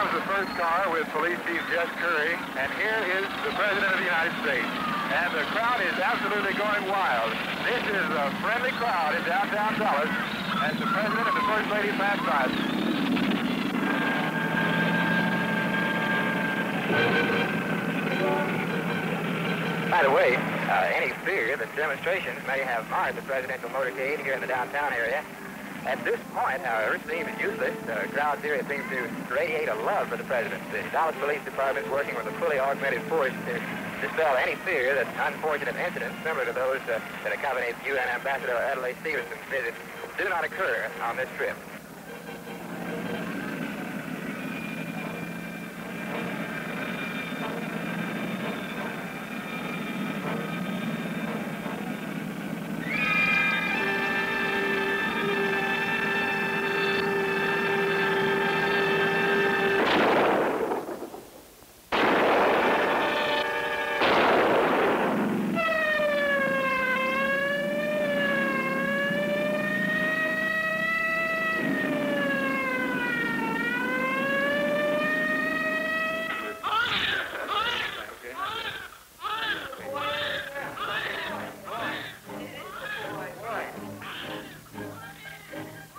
comes the first car with Police Chief Jeff Curry, and here is the President of the United States. And the crowd is absolutely going wild. This is a friendly crowd in downtown Dallas as the President and the First Lady pass by. By the way, any fear that demonstrations may have marred the presidential motorcade here in the downtown area. At this point, however, it seems useless. Crowds here seem to radiate a love for the president. The Dallas Police Department is working with a fully augmented force to dispel any fear that unfortunate incidents similar to those that accompanied UN Ambassador Adlai Stevenson's visit do not occur on this trip.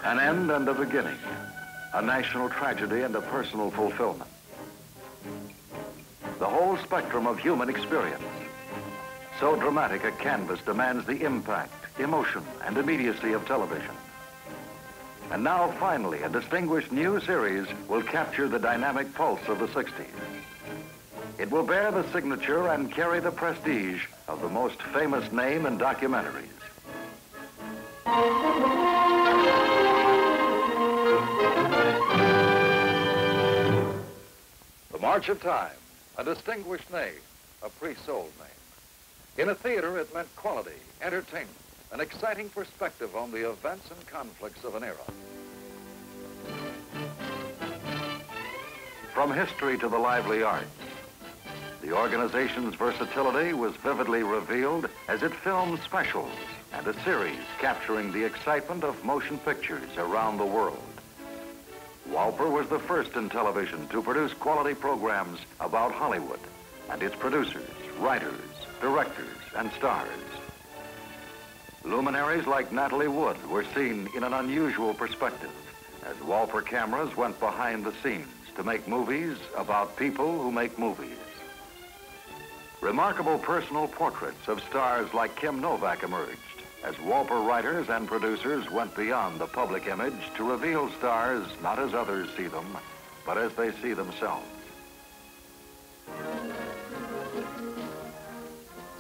An end and a beginning, a national tragedy and a personal fulfillment. The whole spectrum of human experience. So dramatic a canvas demands the impact, emotion, and immediacy of television. And now, finally, a distinguished new series will capture the dynamic pulse of the 60s. It will bear the signature and carry the prestige of the most famous name in documentaries. March of Time, a distinguished name, a pre-sold name. In a theater, it meant quality, entertainment, an exciting perspective on the events and conflicts of an era. From history to the lively arts, the organization's versatility was vividly revealed as it filmed specials and a series capturing the excitement of motion pictures around the world. Wolper was the first in television to produce quality programs about Hollywood and its producers, writers, directors, and stars. Luminaries like Natalie Wood were seen in an unusual perspective as Wolper cameras went behind the scenes to make movies about people who make movies. Remarkable personal portraits of stars like Kim Novak emerged as Wolper writers and producers went beyond the public image to reveal stars not as others see them, but as they see themselves.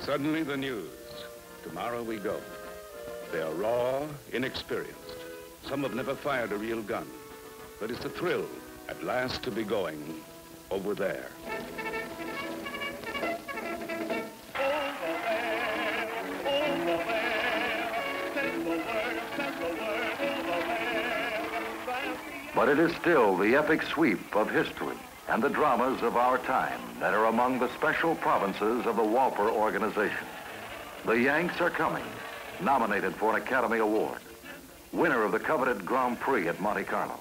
Suddenly the news, tomorrow we go. They are raw, inexperienced. Some have never fired a real gun, but it's a thrill at last to be going over there. But it is still the epic sweep of history and the dramas of our time that are among the special provinces of the Wolper organization. The Yanks Are Coming, nominated for an Academy Award, winner of the coveted Grand Prix at Monte Carlo.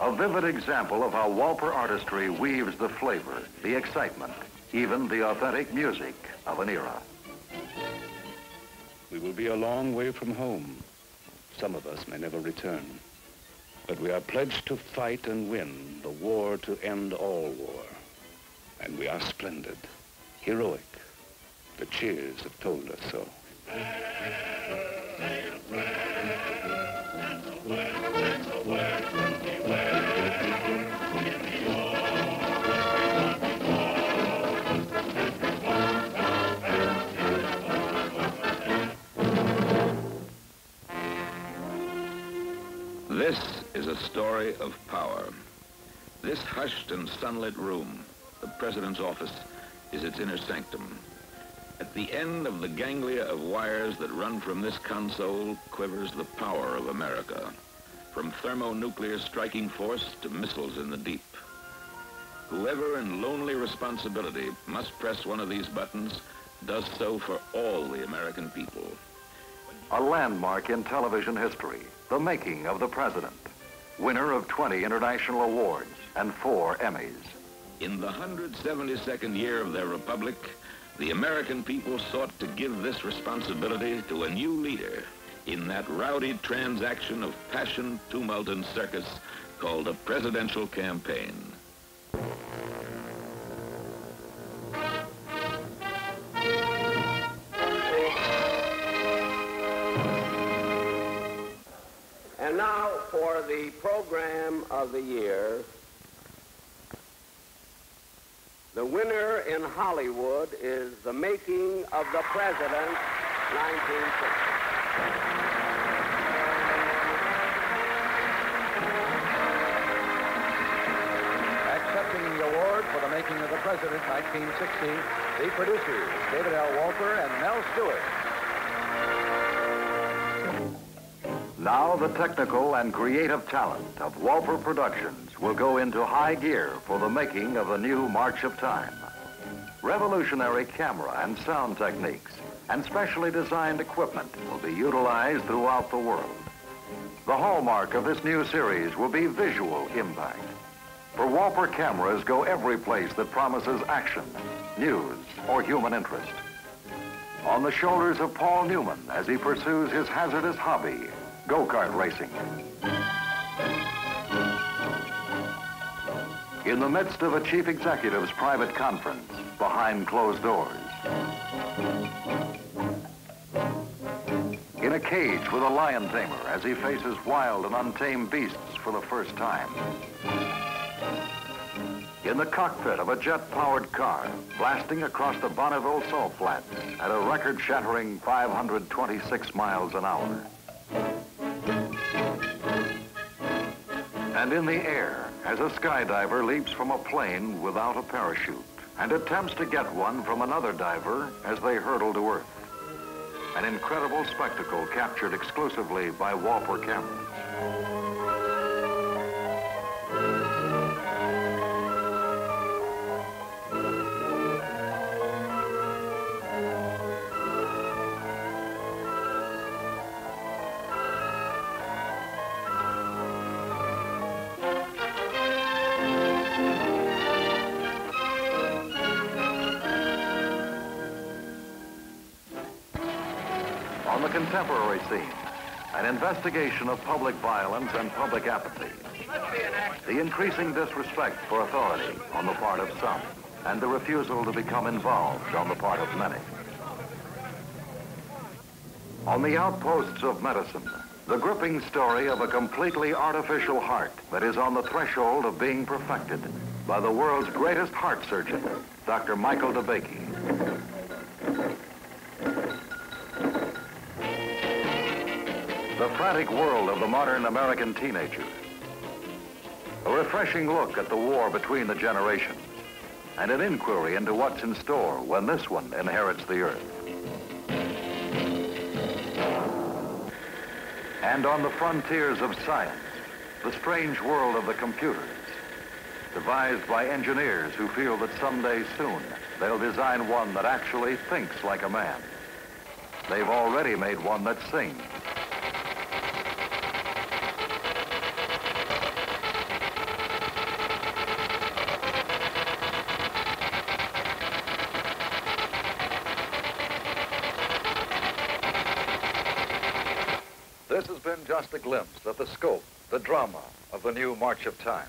A vivid example of how Wolper artistry weaves the flavor, the excitement, even the authentic music of an era. We will be a long way from home. Some of us may never return. But we are pledged to fight and win the war to end all war. And we are splendid, heroic. The cheers have told us so. This is a story of power. This hushed and sunlit room, the president's office, is its inner sanctum. At the end of the ganglia of wires that run from this console quivers the power of America, from thermonuclear striking force to missiles in the deep. Whoever in lonely responsibility must press one of these buttons does so for all the American people. A landmark in television history, the making of the president. winner of 20 international awards and 4 Emmys. In the 172nd year of their republic, the American people sought to give this responsibility to a new leader in that rowdy transaction of passion, tumult, and circus called a presidential campaign. And now for the program of the year, the winner in Hollywood is The Making of the President, 1960. Accepting the award for The Making of the President, 1960, the producers, David L. Wolper and Mel Stewart. Now the technical and creative talent of Wolper Productions will go into high gear for the making of the new March of Time. Revolutionary camera and sound techniques and specially designed equipment will be utilized throughout the world. The hallmark of this new series will be visual impact. For Wolper cameras go every place that promises action, news, or human interest. On the shoulders of Paul Newman as he pursues his hazardous hobby, go-kart racing. In the midst of a chief executive's private conference, behind closed doors. In a cage with a lion tamer as he faces wild and untamed beasts for the first time. In the cockpit of a jet-powered car, blasting across the Bonneville Salt Flats at a record-shattering 526 miles an hour. And in the air, as a skydiver leaps from a plane without a parachute and attempts to get one from another diver as they hurtle to Earth. An incredible spectacle captured exclusively by Wolper cameras. On the contemporary scene, an investigation of public violence and public apathy, the increasing disrespect for authority on the part of some, and the refusal to become involved on the part of many. On the outposts of medicine, the gripping story of a completely artificial heart that is on the threshold of being perfected by the world's greatest heart surgeon, Dr. Michael DeBakey. The frantic world of the modern American teenager. A refreshing look at the war between the generations and an inquiry into what's in store when this one inherits the earth. And on the frontiers of science, the strange world of the computers, devised by engineers who feel that someday soon they'll design one that actually thinks like a man. They've already made one that sings. This has been just a glimpse of the scope, the drama of the new March of Time.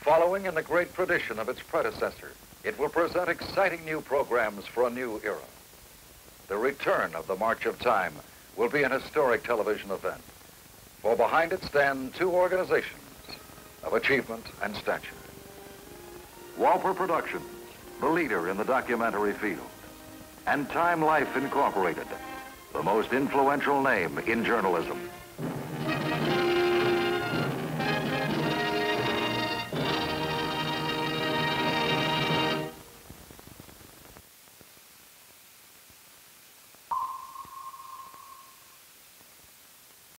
Following in the great tradition of its predecessor, it will present exciting new programs for a new era. The return of the March of Time will be an historic television event, for behind it stand two organizations of achievement and stature. Wolper Productions, the leader in the documentary field, and Time Life Incorporated, the most influential name in journalism.